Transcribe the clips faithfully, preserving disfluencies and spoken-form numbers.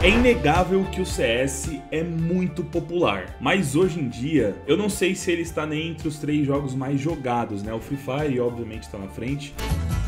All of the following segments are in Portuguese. É inegável que o C S é muito popular, mas hoje em dia, eu não sei se ele está nem entre os três jogos mais jogados, né? O Free Fire, obviamente, está na frente.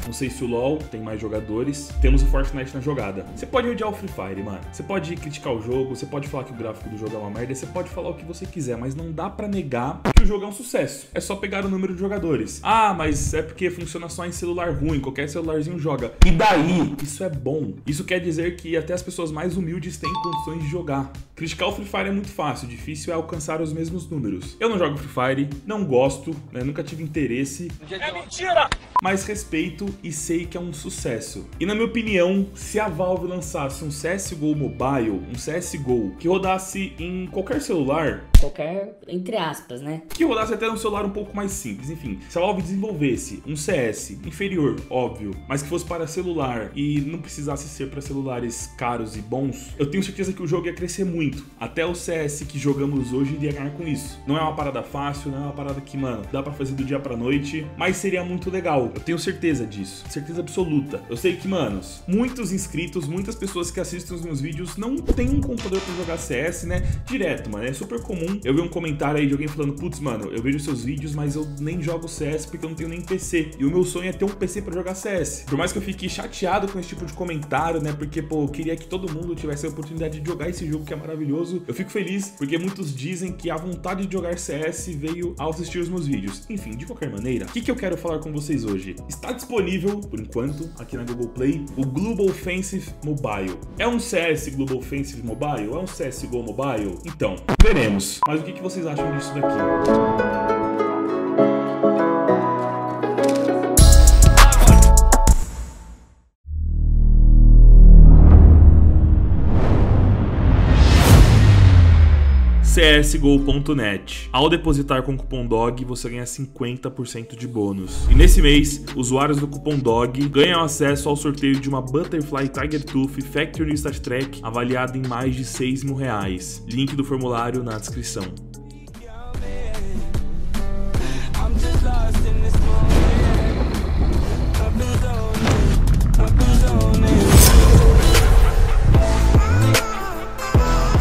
Não sei se o LoL tem mais jogadores. Temos o Fortnite na jogada. Você pode odiar o Free Fire, mano. Você pode criticar o jogo, você pode falar que o gráfico do jogo é uma merda, você pode falar o que você quiser, mas não dá pra negar que o jogo é um sucesso. É só pegar o número de jogadores. Ah, mas é porque funciona só em celular ruim, qualquer celularzinho joga. E daí? Isso é bom. Isso quer dizer que até as pessoas mais humildes têm condições de jogar. Criticar o Free Fire é muito fácil, difícil é alcançar os mesmos números. Eu não jogo Free Fire, não gosto, né? Nunca tive interesse. É mentira! Mas respeito e sei que é um sucesso. E na minha opinião, se a Valve lançasse um C S G O Mobile, um C S G O que rodasse em qualquer celular... Qualquer, entre aspas, né? Que rodasse até um celular um pouco mais simples, enfim. Se a Valve desenvolvesse um C S inferior, óbvio, mas que fosse para celular e não precisasse ser para celulares caros e bons, eu tenho certeza que o jogo ia crescer muito. Até o C S que jogamos hoje iria ganhar com isso. Não é uma parada fácil, não é uma parada que, mano, dá pra fazer do dia pra noite, mas seria muito legal. Eu tenho certeza disso, certeza absoluta. Eu sei que, manos, muitos inscritos, muitas pessoas que assistem os meus vídeos não têm um computador pra jogar C S, né? Direto, mano, é super comum. Eu vi um comentário aí de alguém falando: putz, mano, eu vejo seus vídeos, mas eu nem jogo C S porque eu não tenho nem P C. E o meu sonho é ter um P C pra jogar C S. Por mais que eu fique chateado com esse tipo de comentário, né? Porque, pô, eu queria que todo mundo tivesse a oportunidade de jogar esse jogo que é maravilhoso. Eu fico feliz porque muitos dizem que a vontade de jogar C S veio ao assistir os meus vídeos. Enfim, de qualquer maneira, o que, que eu quero falar com vocês hoje? Está disponível, por enquanto, aqui na Google Play, o Global Offensive Mobile. É um C S Global Offensive Mobile? É um C S G O Mobile? Então, veremos. Mas o que vocês acham disso daqui? C S G O ponto net. Ao depositar com o cupom D O G, você ganha cinquenta por cento de bônus. E nesse mês, usuários do cupom D O G ganham acesso ao sorteio de uma Butterfly Tiger Tooth Factory Stat Track avaliada em mais de seis mil reais. Link do formulário na descrição.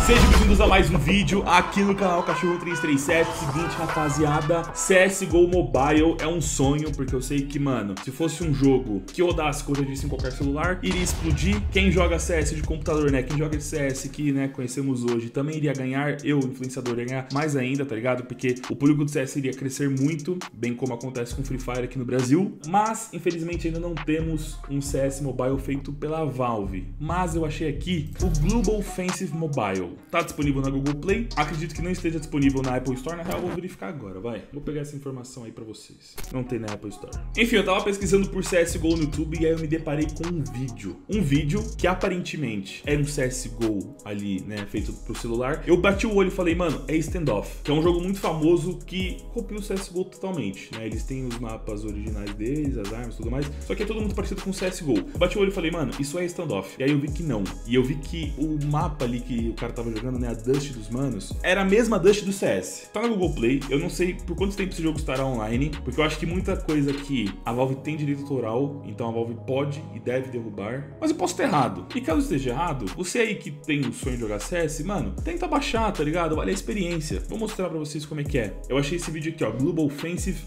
Sejam bem-vindos a mais um vídeo aqui no canal Cachorro três três sete. Seguinte, rapaziada, C S G O Mobile é um sonho, porque eu sei que, mano, se fosse um jogo que rodasse, como eu disse, em qualquer celular, iria explodir. Quem joga C S de computador, né, quem joga de C S que, né, conhecemos hoje, também iria ganhar. Eu, influenciador, iria ganhar mais ainda, tá ligado? Porque o público do C S iria crescer muito, bem como acontece com Free Fire aqui no Brasil. Mas, infelizmente, ainda não temos um C S Mobile feito pela Valve. Mas eu achei aqui o Global Offensive Mobile. Tá disponível na Google Play. Acredito que não esteja disponível na Apple Store. Na real, eu vou verificar agora, vai. Vou pegar essa informação aí pra vocês. Não tem na Apple Store. Enfim, eu tava pesquisando por C S G O no YouTube e aí eu me deparei com um vídeo. Um vídeo que aparentemente era um C S G O ali, né, feito pro celular. Eu bati o olho e falei, mano, é Standoff, que é um jogo muito famoso que copia o C S G O totalmente, né? Eles têm os mapas originais deles, as armas e tudo mais. Só que é todo muito parecido com o C S G O. Eu bati o olho e falei, mano, isso é Standoff. E aí eu vi que não. E eu vi que o mapa ali que o cara tava jogando, né, a Dust dos manos, era a mesma Dust do C S. Tá na Google Play, eu não sei por quanto tempo esse jogo estará online, porque eu acho que muita coisa que a Valve tem direito autoral, então a Valve pode e deve derrubar, mas eu posso ter errado. E caso esteja errado, você aí que tem o sonho de jogar C S, mano, tenta baixar, tá ligado? Vale a experiência. Vou mostrar pra vocês como é que é. Eu achei esse vídeo aqui, ó, Global Offensive,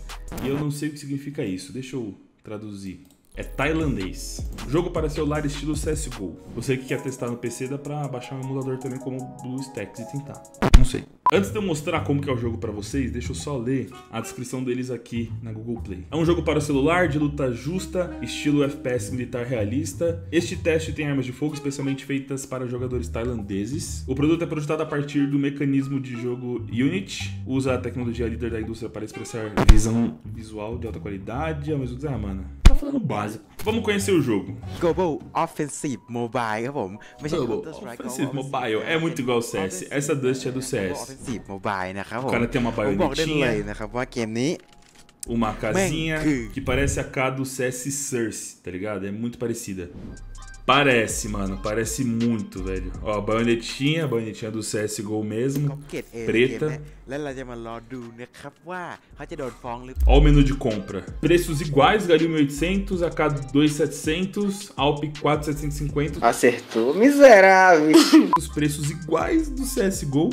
e eu não sei o que significa isso. Deixa eu traduzir. É tailandês. Jogo para celular estilo C S G O. Você que quer testar no P C, dá pra baixar um emulador também como o BlueStacks e tentar. Não sei. Antes de eu mostrar como que é o jogo pra vocês, deixa eu só ler a descrição deles aqui na Google Play. É um jogo para celular, de luta justa, estilo F P S militar realista. Este teste tem armas de fogo especialmente feitas para jogadores tailandeses. O produto é projetado a partir do mecanismo de jogo Unity. Usa a tecnologia líder da indústria para expressar visão visual de alta qualidade. Ah, mas eu dizer, ah, mano, tá falando básico. Vamos conhecer o jogo. Global Offensive Mobile, bom. Global Offensive Mobile é muito igual ao C S. Essa Dust é do C S. O cara tem uma baionetinha, uma casinha que parece a K do C S Source, tá ligado? É muito parecida. Parece, mano. Parece muito, velho. Ó, a baionetinha, a baionetinha do C S G O mesmo. Preta. Ó o menu de compra. Preços iguais, Galil mil e oitocentos, A K dois mil e setecentos, Alp quatro mil setecentos e cinquenta. Acertou, miserável. Os preços iguais do C S G O.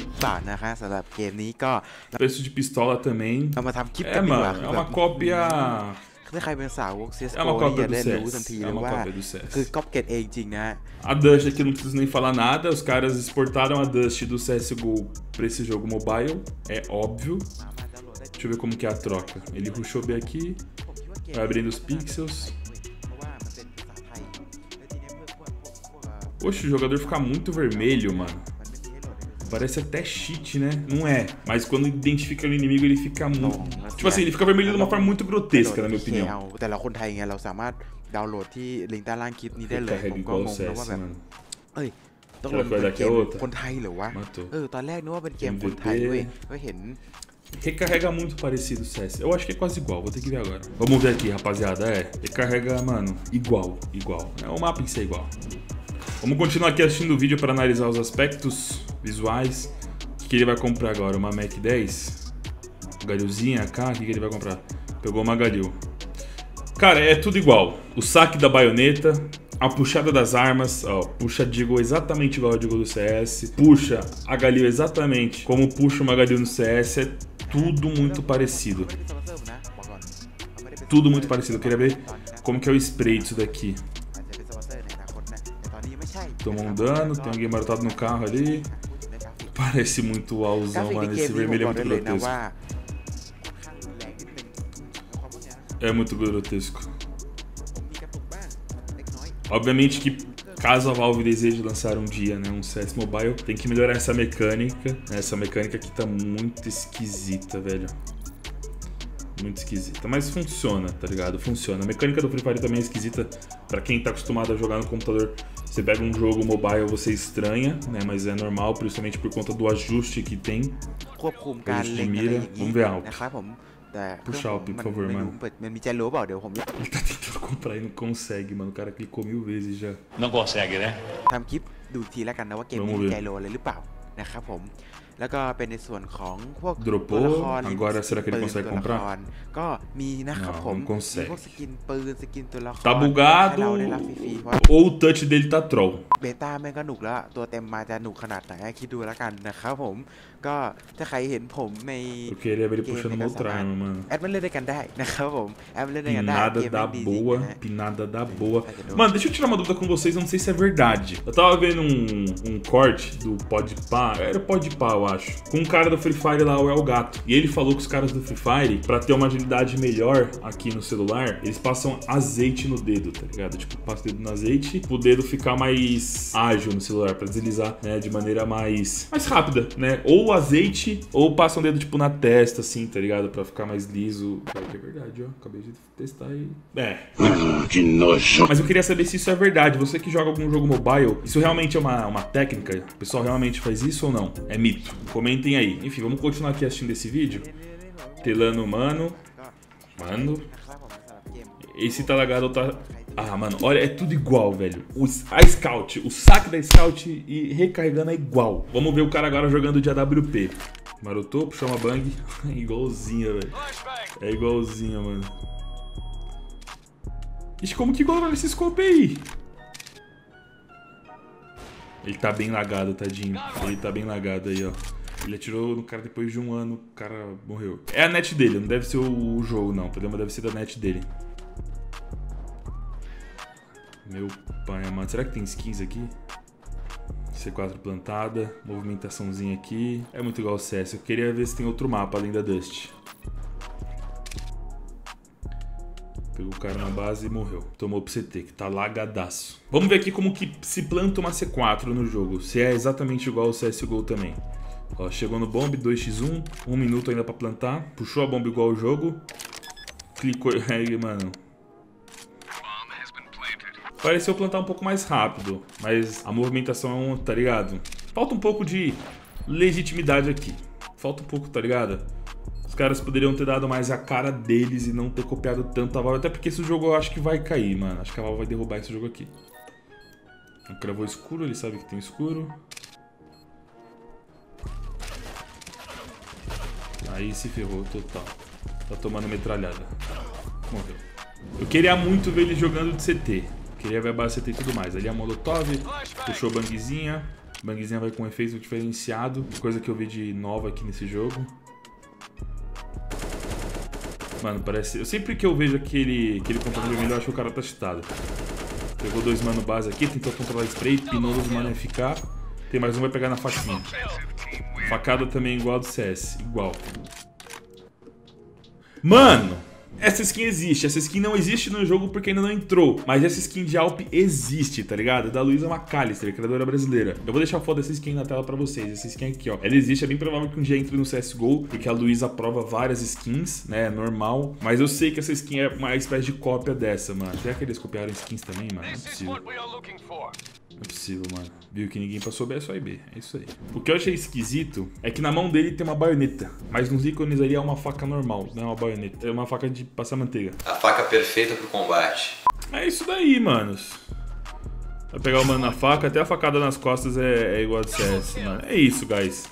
Preço de pistola também. É, mano, é uma cópia... É uma cópia do C S. É uma cópia do C S. A Dust aqui não preciso nem falar nada. Os caras exportaram a Dust do C S G O para esse jogo mobile. É óbvio. Deixa eu ver como que é a troca. Ele rushou bem aqui. Vai abrindo os pixels. Poxa, o jogador fica muito vermelho, mano. Parece até cheat, né? Não é. Mas quando identifica o inimigo, ele fica muito... Tipo assim, ele fica vermelho de uma forma muito grotesca, na minha opinião. Carrega igual o C S, mano. Será que vai daqui a outra? Matou. M V P. Recarrega muito parecido o C S. Eu acho que é quase igual, vou ter que ver agora. Vamos ver aqui, rapaziada. É, recarrega, mano, igual, igual. O mapa em si é igual. Vamos continuar aqui assistindo o vídeo para analisar os aspectos visuais. O que ele vai comprar agora? Uma Mac dez? Galilzinha, A K? O que ele vai comprar? Pegou uma Galil. Cara, é tudo igual. O saque da baioneta, a puxada das armas, ó, puxa a Deagle exatamente igual a Deagle do C S. Puxa a Galil exatamente como puxa uma Galil no C S. É tudo muito parecido. Tudo muito parecido. Eu queria ver como que é o spray disso daqui. Tomou um dano, tem alguém marotado no carro ali. Parece muito uauzão, mano. Esse vermelho é muito grotesco. É muito grotesco. Obviamente que caso a Valve deseje lançar um dia, né, um C S Mobile, tem que melhorar essa mecânica. Essa mecânica aqui tá muito esquisita, velho. Muito esquisita, mas funciona, tá ligado? Funciona. A mecânica do Free Fire também é esquisita. Pra quem tá acostumado a jogar no computador, você pega um jogo mobile, você estranha, né? Mas é normal, principalmente por conta do ajuste que tem. Ajuste de mira. Vamos ver a Alp. Puxa a Alp, por favor, mano. Ele tá tentando comprar e não consegue, mano. O cara clicou mil vezes já. Não consegue, né? Vamos ver. Dropou, agora será que ele consegue comprar? Não, não consegue. Tá bugado ou o touch dele tá troll. Eu queria ver ele puxando uma outra arma, mano. Pinada da boa, pinada da boa. Mano, deixa eu tirar uma dúvida com vocês, eu não sei se é verdade. Eu tava vendo um, um corte do Podpah, era o Podpah, eu acho, com um cara do Free Fire lá, o El Gato. E ele falou que os caras do Free Fire, pra ter uma agilidade melhor aqui no celular, eles passam azeite no dedo, tá ligado? Tipo, passa o dedo no azeite, o dedo ficar mais ágil no celular, pra deslizar, né, de maneira mais, mais rápida, né? Ou azeite, ou passa um dedo, tipo, na testa, assim, tá ligado? Pra ficar mais liso. Cara, que é verdade, ó. Acabei de testar e... É. Que nojo. Mas eu queria saber se isso é verdade. Você que joga algum jogo mobile, isso realmente é uma, uma técnica? O pessoal realmente faz isso ou não? É mito? Comentem aí. Enfim, vamos continuar aqui assistindo esse vídeo. Telano, mano. Mano. Esse tá lagado, tá... Ah, mano, olha, é tudo igual, velho. Os, a Scout, o saque da Scout e recarregando é igual. Vamos ver o cara agora jogando de A W P. Marotou, puxou uma bang. É igualzinha, velho. É igualzinha, mano. Ixi, como que igual esse scope aí? Ele tá bem lagado, tadinho. Ele tá bem lagado aí, ó. Ele atirou no cara depois de um ano, o cara morreu. É a net dele, não deve ser o jogo, não. O problema deve ser da net dele. Meu pai amado. Será que tem skins aqui? C quatro plantada. Movimentaçãozinha aqui. É muito igual ao C S. Eu queria ver se tem outro mapa além da Dust. Pegou o cara na base e morreu. Tomou pro C T, que tá lagadaço. Vamos ver aqui como que se planta uma C quatro no jogo. Se é exatamente igual ao C S G O também. Ó, chegou no bomb, dois contra um. Um minuto ainda pra plantar. Puxou a bomba igual ao jogo. Clicou. Aí, mano... Pareceu plantar um pouco mais rápido, mas a movimentação, tá ligado? Falta um pouco de legitimidade aqui. Falta um pouco, tá ligado? Os caras poderiam ter dado mais a cara deles e não ter copiado tanto a Valve. Até porque esse jogo eu acho que vai cair, mano. Acho que a Valve vai derrubar esse jogo aqui. Cravou escuro, ele sabe que tem escuro. Aí se ferrou total. Tá tomando metralhada. Morreu. Eu queria muito ver ele jogando de C T. Queria ver a base C T e tudo mais. Ali é a Molotov, puxou Bangzinha. Bangzinha vai com um efeito diferenciado. Coisa que eu vi de nova aqui nesse jogo. Mano, parece... Eu sempre que eu vejo aquele, aquele controle vermelho, eu acho que o cara tá cheatado. Pegou dois mano base aqui, tentou controlar spray, pinou dos mano F K. Tem mais um, vai pegar na faquinha. Facada também igual a do C S. Igual. Mano, essa skin existe. Essa skin não existe no jogo porque ainda não entrou. Mas essa skin de A W P existe, tá ligado? Da Luísa McAllister, criadora brasileira. Eu vou deixar a foto dessa skin na tela pra vocês. Essa skin aqui, ó. Ela existe, é bem provável que um dia entre no C S G O, porque a Luísa aprova várias skins, né? Normal. Mas eu sei que essa skin é uma espécie de cópia dessa, mano. Será que eles copiaram skins também, mano? Não é possível. Não é possível, mano. Viu que ninguém passou B, é só I B. É isso aí. O que eu achei esquisito é que na mão dele tem uma baioneta, mas nos ícones ali é uma faca normal, não é uma baioneta. É uma faca de passar manteiga. A faca perfeita pro combate. É isso daí, manos. Vai pegar o mano na faca, até a facada nas costas é, é igual a de C S, mano. É isso, guys.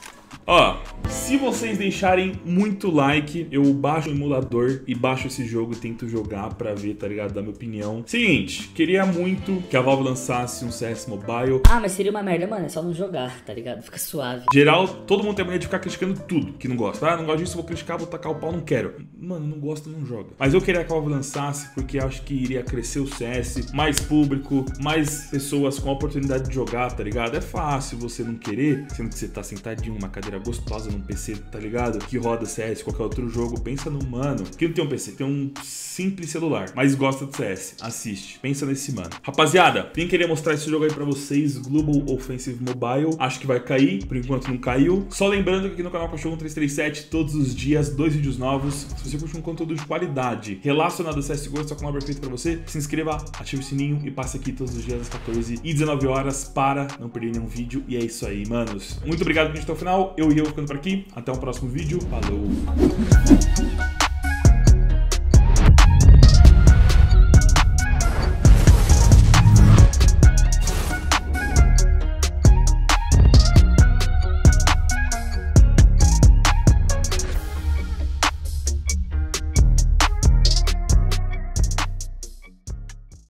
Ó, se vocês deixarem muito like, eu baixo o emulador e baixo esse jogo e tento jogar pra ver, tá ligado? Dar minha opinião. Seguinte, queria muito que a Valve lançasse um C S Mobile. Ah, mas seria uma merda, mano, é só não jogar, tá ligado? Fica suave. Geral, todo mundo tem a mania de ficar criticando tudo que não gosta. Ah, não gosto disso, vou criticar, vou tacar o pau, não quero. Mano, não gosta, não joga. Mas eu queria que a Valve lançasse porque acho que iria crescer o C S, mais público, mais pessoas com a oportunidade de jogar, tá ligado? É fácil você não querer, sendo que você tá sentadinho numa cadeira gostosa num P C, tá ligado? Que roda C S, qualquer outro jogo. Pensa no mano que não tem um P C, tem um simples celular, mas gosta de C S. Assiste. Pensa nesse mano. Rapaziada, quem queria mostrar esse jogo aí pra vocês, Global Offensive Mobile. Acho que vai cair. Por enquanto não caiu. Só lembrando que aqui no canal Cachorro três três sete, todos os dias, dois vídeos novos. Se você curte um conteúdo de qualidade relacionado a C S G O, esse canal é perfeito pra você. Se inscreva, ative o sininho e passe aqui todos os dias às quatorze e dezenove horas para não perder nenhum vídeo. E é isso aí, manos. Muito obrigado por assistir até o final. Eu e eu ficando por aqui. Até o próximo vídeo. Falou!